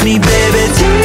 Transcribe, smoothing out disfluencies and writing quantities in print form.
Baby,